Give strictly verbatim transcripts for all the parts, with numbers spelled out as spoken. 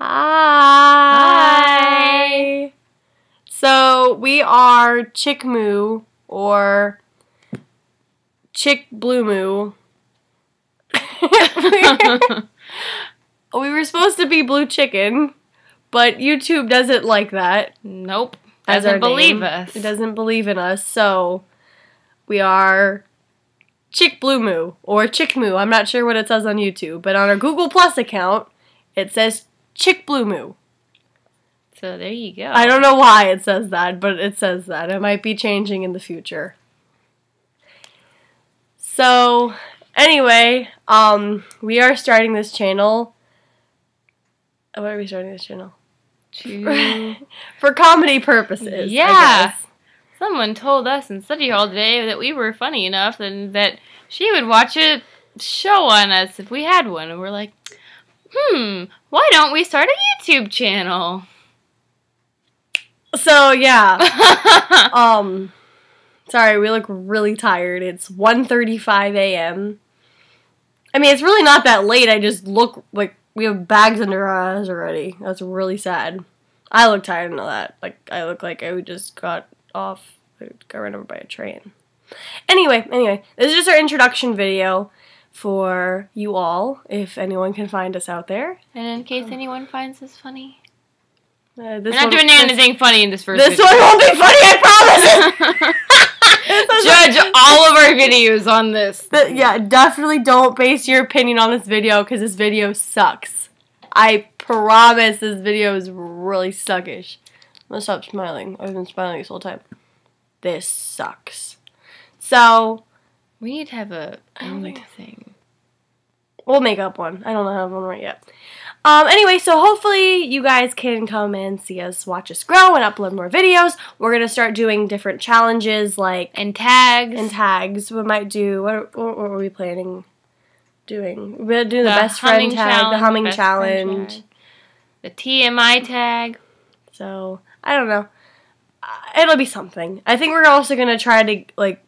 Hi. Hi. So we are Chick Moo or Chick Blue Moo. We were supposed to be Blue Chicken, but YouTube doesn't like that. Nope. Doesn't believe us. It doesn't believe in us. So we are Chick Blue Moo or Chick Moo. I'm not sure what it says on YouTube, but on our Google Plus account, it says Chick Blue Moo. So there you go. I don't know why it says that, but it says that. It might be changing in the future. So anyway, um, we are starting this channel. Why are we starting this channel? To... For comedy purposes. Yeah. I guess. Someone told us in study hall today that we were funny enough and that she would watch a show on us if we had one. And we're like, hmm, why don't we start a YouTube channel? So, yeah. um, sorry, we look really tired. It's one thirty-five A M I mean, it's really not that late. I just look like we have bags under our eyes already. That's really sad. I look tired and all that. Like, I look like I just got... off. I got run over by a train. Anyway, anyway, this is just our introduction video for you all, if anyone can find us out there. And in case um, anyone finds us funny. Uh, this We're not one, doing this, anything funny in this first This video. One won't be funny, I promise! Judge all of our videos on this. But yeah, definitely don't base your opinion on this video, because this video sucks. I promise this video is really suckish. I'm gonna stop smiling. I've been smiling this whole time. This sucks. So we need to have a I don't think thing. We'll make up one. I don't have one right yet. Um. Anyway, so hopefully you guys can come and see us, watch us grow, and upload more videos. We're gonna start doing different challenges, like and tags and tags. We might do what? What were we planning doing? We're gonna do the, the best friend tag, the humming challenge, the T M I tag. So. I don't know. Uh, it'll be something. I think we're also going to try to, like...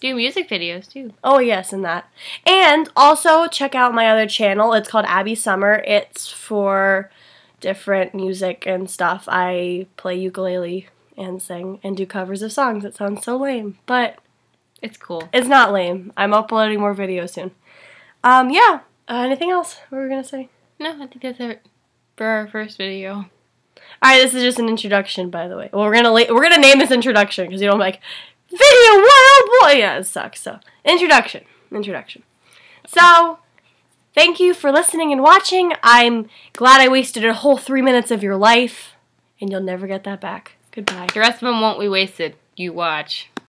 do music videos, too. Oh, yes, and that. And also, check out my other channel. It's called Abby Summer. It's for different music and stuff. I play ukulele and sing and do covers of songs. It sounds so lame, but... it's cool. It's not lame. I'm uploading more videos soon. Um, yeah. Uh, anything else we were going to say? No, I think that's it for our first video. All right, this is just an introduction, by the way. Well, we're gonna we're gonna name this introduction because you don't like video wild boy. Yeah, it sucks. So introduction, introduction. So thank you for listening and watching. I'm glad I wasted a whole three minutes of your life, and you'll never get that back. Goodbye. The rest of them won't be wasted. You watch.